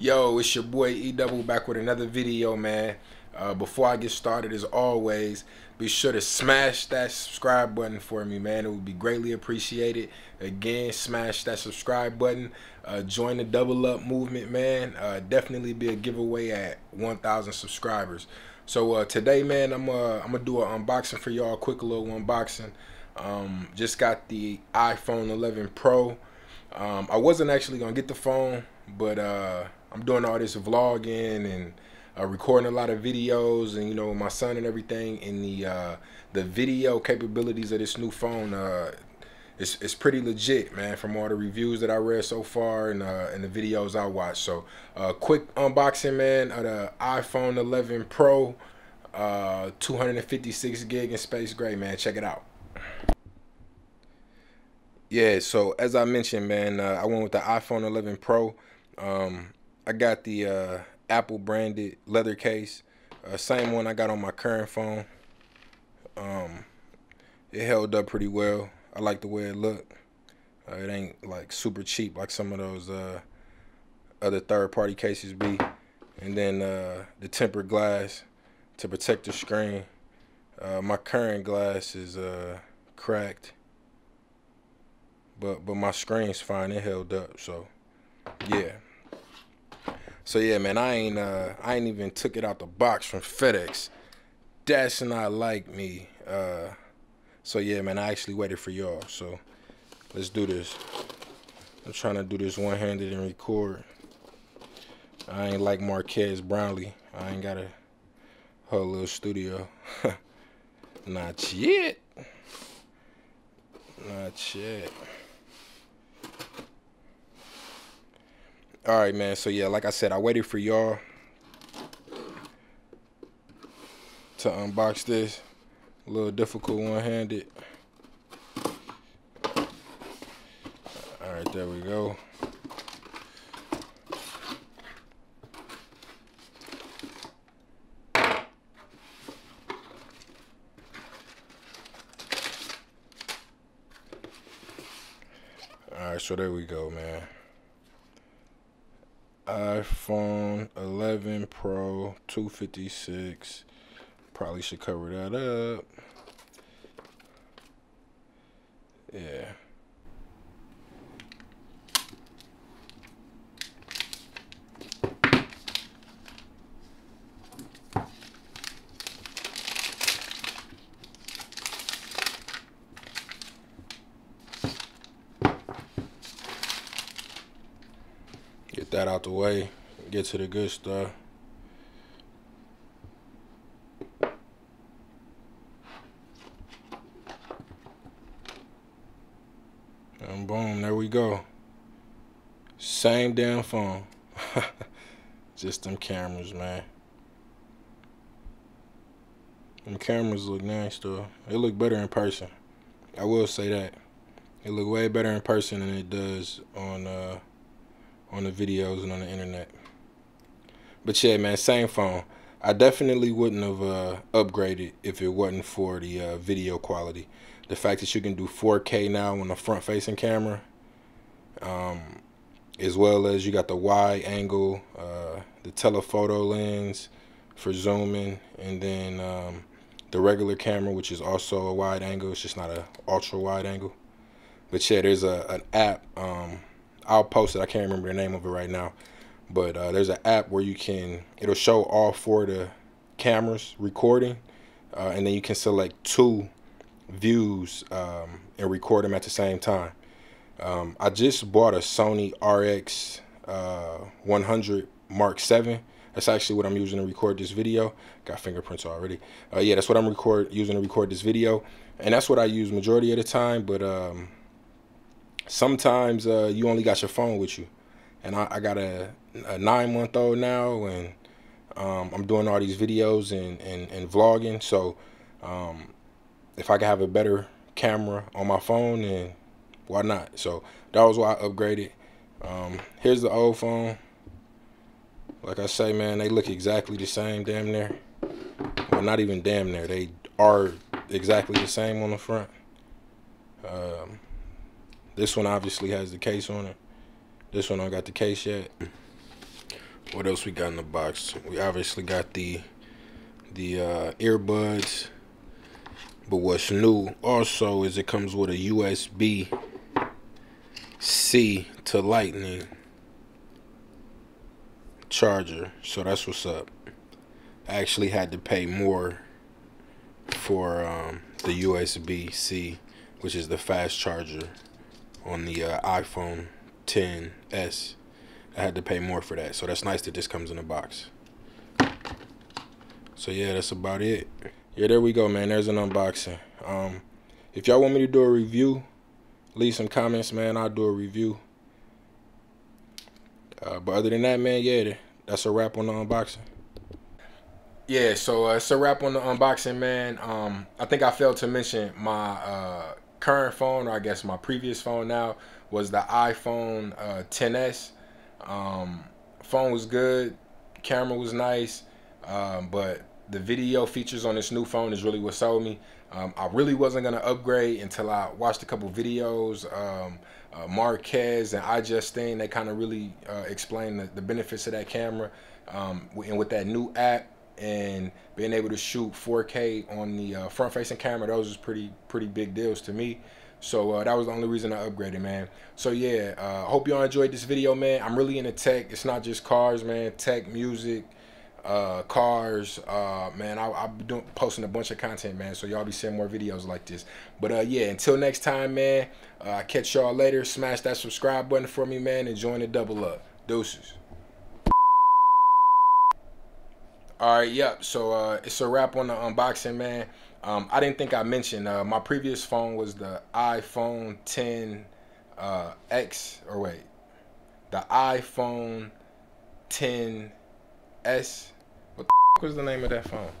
Yo, it's your boy E-Double back with another video, man. Before I get started, as always, be sure to smash that subscribe button for me, man. It would be greatly appreciated. Again, smash that subscribe button. Join the Double Up movement, man. Definitely be a giveaway at 1,000 subscribers. So today, man, I'm gonna do an unboxing for y'all, quick little unboxing. Just got the iPhone 11 Pro. I wasn't actually gonna get the phone, but I'm doing all this vlogging and recording a lot of videos, and you know, my son and everything. And the video capabilities of this new phone, it's pretty legit, man. From all the reviews that I read so far and the videos I watched. So, quick unboxing, man, of the iPhone 11 Pro, 256 gig in space gray, man. Check it out. Yeah. So as I mentioned, man, I went with the iPhone 11 Pro. I got the Apple branded leather case, same one I got on my current phone. It held up pretty well. I like the way it looked. It ain't like super cheap like some of those other third-party cases be. And then the tempered glass to protect the screen. My current glass is cracked, but my screen's fine. It held up, so yeah. So yeah, man, I ain't even took it out the box from FedEx. That's not like me. So yeah, man, I actually waited for y'all. So let's do this. I'm trying to do this one-handed and record. I ain't like Marques Brownlee. I ain't got a whole little studio. Not yet. Not yet. All right, man. So yeah, like I said, I waited for y'all to unbox this. A little difficult one-handed. All right, there we go. All right, so there we go, man. iPhone 11 Pro 256. Probably should cover that up. Yeah. Get that out the way, get to the good stuff. And boom, there we go. Same damn phone. Just them cameras, man. Them cameras look nice though. They look better in person. I will say that. It look way better in person than it does on the videos and on the internet. But yeah, man, same phone. I definitely wouldn't have upgraded if it wasn't for the video quality. The fact that you can do 4K now on the front-facing camera, as well as you got the wide angle, the telephoto lens for zooming, and then the regular camera, which is also a wide angle. It's just not an ultra-wide angle. But yeah, there's an app. I'll post it. I can't remember the name of it right now, but there's an app where you can, it'll show all four of the cameras recording, and then you can select two views and record them at the same time. I just bought a Sony RX100 Mark 7. That's actually what I'm using to record this video. Got fingerprints already. Yeah, that's what I'm using to record this video, and that's what I use majority of the time. But sometimes you only got your phone with you, and I got a 9-month-old now, and I'm doing all these videos and vlogging. So if I could have a better camera on my phone, then why not? So that was why I upgraded. Here's the old phone. Like I say, man, they look exactly the same, damn near. Well, not even damn near. They are exactly the same on the front. This one obviously has the case on it. This one don't got the case yet. What else we got in the box? We obviously got the earbuds, but what's new also is it comes with a USB-C to Lightning charger, so that's what's up. I actually had to pay more for the USB-C, which is the fast charger on the iPhone XS. I had to pay more for that, so that's nice that this comes in a box. So yeah, that's about it. Yeah, there we go, man. There's an unboxing. If y'all want me to do a review, leave some comments, man. I'll do a review. But other than that, man, yeah, that's a wrap on the unboxing. Yeah, so it's a wrap on the unboxing, man. I think I failed to mention my current phone, or I guess my previous phone now, was the iPhone XS. Phone was good, camera was nice, but the video features on this new phone is really what sold me. I really wasn't gonna upgrade until I watched a couple videos. Marques and iJustine, they kind of really explained the benefits of that camera, and with that new app and being able to shoot 4K on the front-facing camera, those was pretty big deals to me. So that was the only reason I upgraded, man. So yeah, hope y'all enjoyed this video, man. I'm really into tech. It's not just cars, man. Tech, music, cars, man. I've been posting a bunch of content, man. So y'all be seeing more videos like this. But yeah, until next time, man. Catch y'all later. Smash that subscribe button for me, man, and join the double up. Deuces. All right, yep. So it's a wrap on the unboxing, man. I didn't think I mentioned my previous phone was the iPhone iPhone XS. What the f was the name of that phone?